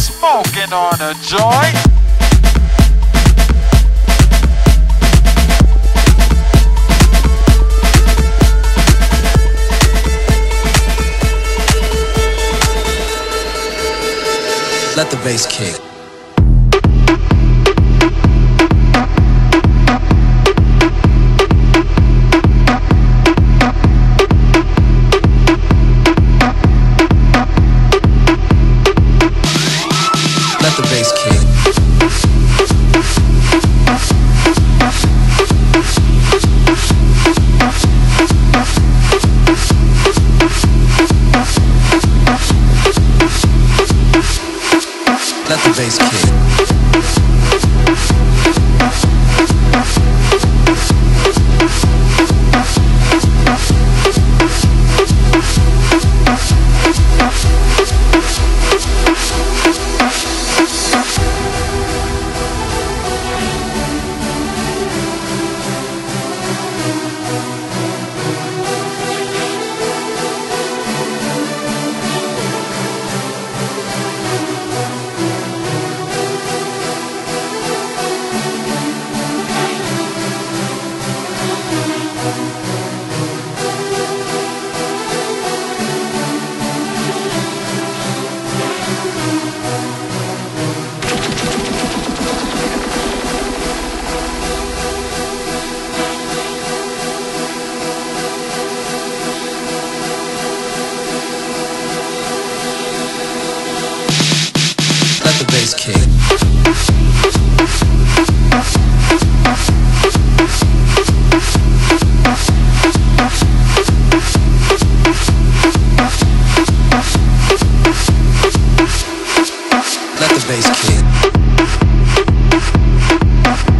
Smoking on a joint. Let the bass kick. Let the bass kick. Let the bass kick.